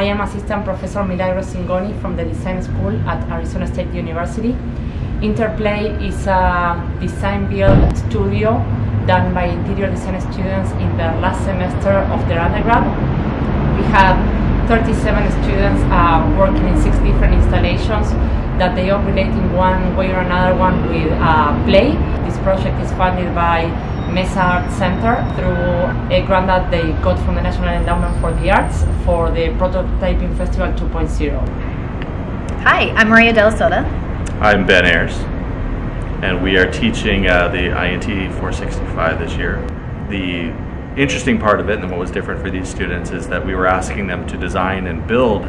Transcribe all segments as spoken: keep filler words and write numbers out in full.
I am Assistant Professor Milagros Zingoni from the Design School at Arizona State University. Interplay is a design-build studio done by interior design students in the last semester of their undergrad. We have thirty-seven students uh, working in six different installations that they all relate in one way or another one with uh, play. This project is funded by Mesa Arts Center through a grant that they got from the National Endowment for the Arts for the Prototyping Festival two point oh. Hi, I'm Maria Delasotta. I'm Ben Ayers, and we are teaching uh, the I N T four sixty-five this year. The interesting part of it, and what was different for these students, is that we were asking them to design and build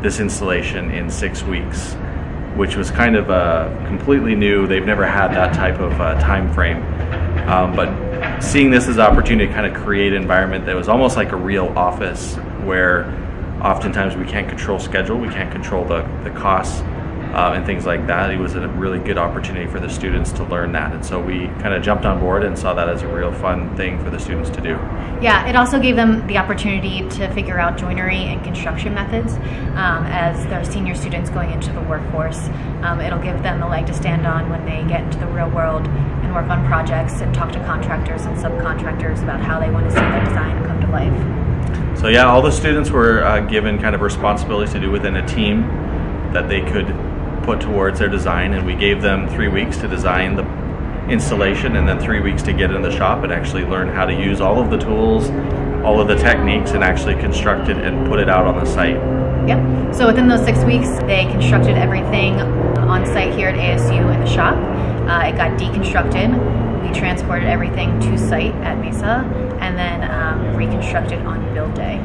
this installation in six weeks, which was kind of uh, completely new. They've never had that type of uh, time frame. Um, but seeing this as an opportunity to kind of create an environment that was almost like a real office, where oftentimes we can't control schedule, we can't control the, the costs uh, and things like that. It was a really good opportunity for the students to learn that. And so we kind of jumped on board and saw that as a real fun thing for the students to do. Yeah, it also gave them the opportunity to figure out joinery and construction methods um, as their senior students going into the workforce. Um, it'll give them a leg to stand on when they get into the real world and work on projects and talk to contractors and subcontractors about how they want to see their design come to life. So yeah, all the students were uh, given kind of responsibilities to do within a team that they could put towards their design, and we gave them three weeks to design the installation and then three weeks to get in the shop and actually learn how to use all of the tools, all of the techniques, and actually construct it and put it out on the site. Yep, so within those six weeks they constructed everything on site here at A S U in the shop. Uh, it got deconstructed, we transported everything to site at Mesa, and then um, reconstructed on build day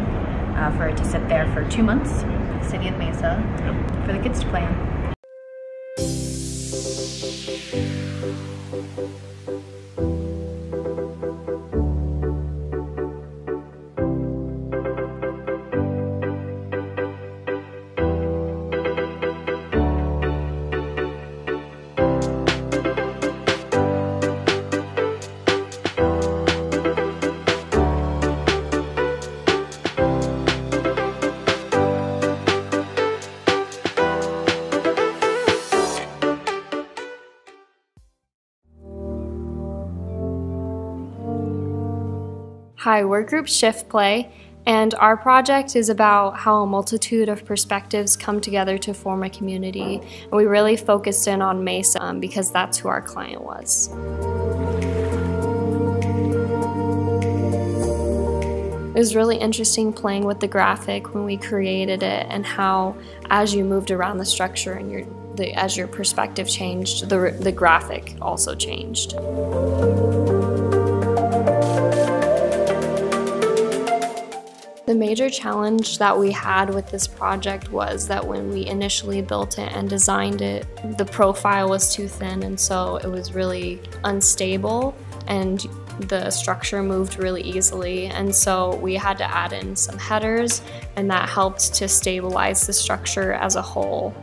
uh, for it to sit there for two months, City of Mesa, yep, for the kids to play on. Hi, we're Group Shift Play, and our project is about how a multitude of perspectives come together to form a community. And we really focused in on Mesa um, because that's who our client was. It was really interesting playing with the graphic when we created it, and how as you moved around the structure and your, the, as your perspective changed, the, the graphic also changed. The major challenge that we had with this project was that when we initially built it and designed it, the profile was too thin, and so it was really unstable and the structure moved really easily, and so we had to add in some headers, and that helped to stabilize the structure as a whole.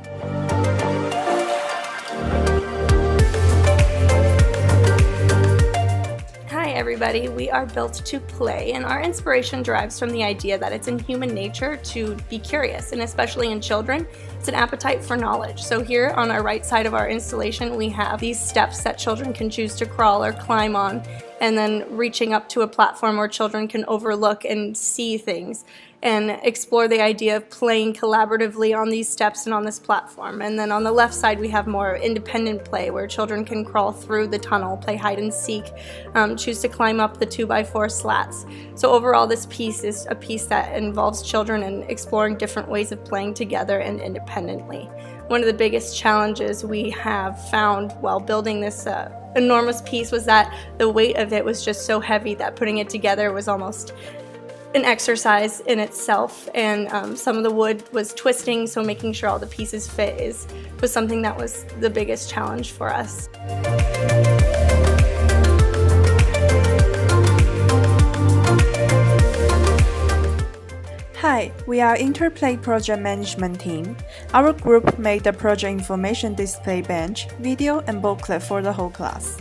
Everybody, we are Built to Play, and our inspiration derives from the idea that it's in human nature to be curious, and especially in children, it's an appetite for knowledge. So here on our right side of our installation, we have these steps that children can choose to crawl or climb on, and then reaching up to a platform where children can overlook and see things and explore the idea of playing collaboratively on these steps and on this platform. And then on the left side we have more independent play, where children can crawl through the tunnel, play hide and seek, um, choose to climb up the two by four slats. So overall this piece is a piece that involves children and exploring different ways of playing together and independently. One of the biggest challenges we have found while building this uh, enormous piece was that the weight of it was just so heavy that putting it together was almost an exercise in itself, and um, some of the wood was twisting, so making sure all the pieces fit is was something that was the biggest challenge for us. Hi, we are Interplay Project Management Team. Our group made the project information display bench, video, and booklet for the whole class.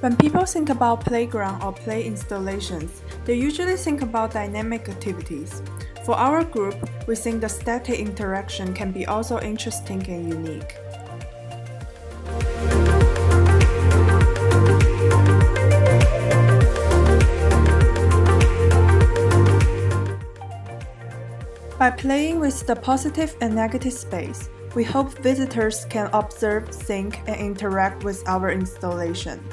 When people think about playground or play installations, they usually think about dynamic activities. For our group, we think the static interaction can be also interesting and unique. By playing with the positive and negative space, we hope visitors can observe, think, and interact with our installation.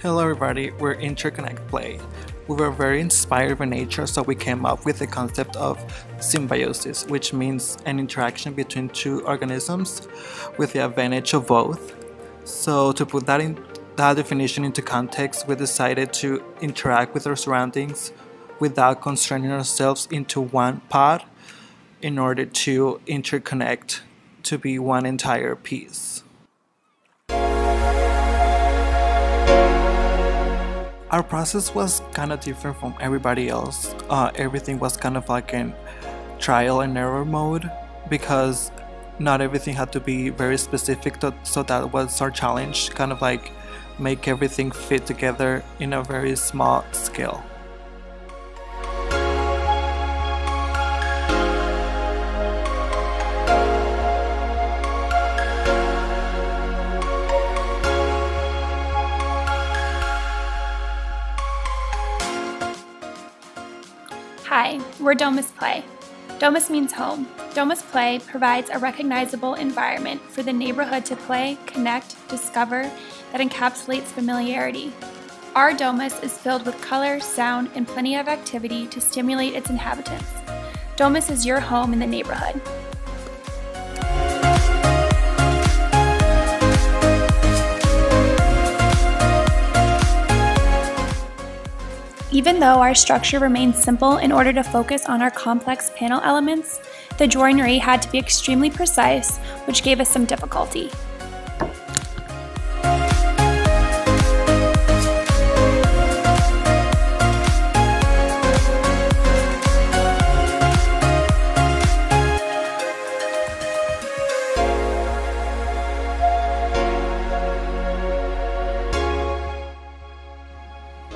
Hello everybody, we're Interplay Play. We were very inspired by nature, so we came up with the concept of symbiosis, which means an interaction between two organisms with the advantage of both. So to put that, in, that definition into context, we decided to interact with our surroundings without constraining ourselves into one pod in order to interconnect to be one entire piece. Our process was kind of different from everybody else. Uh, everything was kind of like in trial and error mode because not everything had to be very specific, to, so that was our challenge, kind of like make everything fit together in a very small scale. Hi, we're Domus Play. Domus means home. Domus Play provides a recognizable environment for the neighborhood to play, connect, discover that encapsulates familiarity. Our Domus is filled with color, sound, and plenty of activity to stimulate its inhabitants. Domus is your home in the neighborhood. Even though our structure remained simple in order to focus on our complex panel elements, the joinery had to be extremely precise, which gave us some difficulty.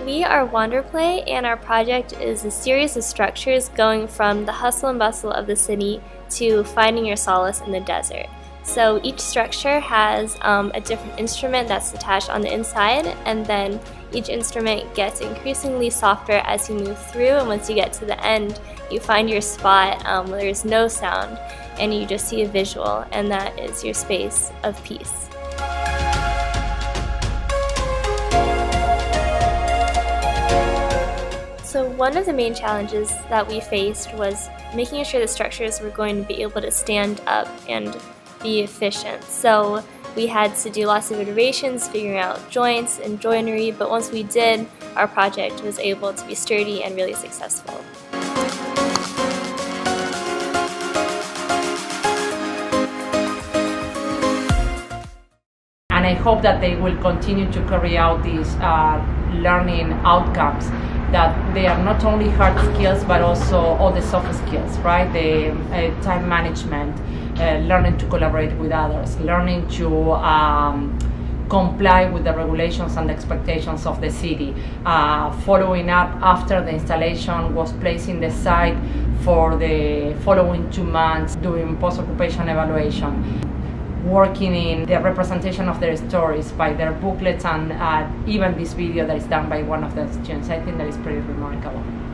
We are Wander Play, and our project is a series of structures going from the hustle and bustle of the city to finding your solace in the desert. So each structure has um, a different instrument that's attached on the inside, and then each instrument gets increasingly softer as you move through, and once you get to the end, you find your spot um, where there's no sound, and you just see a visual, and that is your space of peace. So one of the main challenges that we faced was making sure the structures were going to be able to stand up and be efficient. So we had to do lots of iterations, figuring out joints and joinery, but once we did, our project was able to be sturdy and really successful. And I hope that they will continue to carry out these uh, learning outcomes, that they are not only hard skills, but also all the soft skills, right? The uh, time management, uh, learning to collaborate with others, learning to um, comply with the regulations and expectations of the city, uh, following up after the installation was placed in the site for the following two months, doing post-occupation evaluation, working in the representation of their stories by their booklets and uh, even this video that is done by one of the students. I think that is pretty remarkable.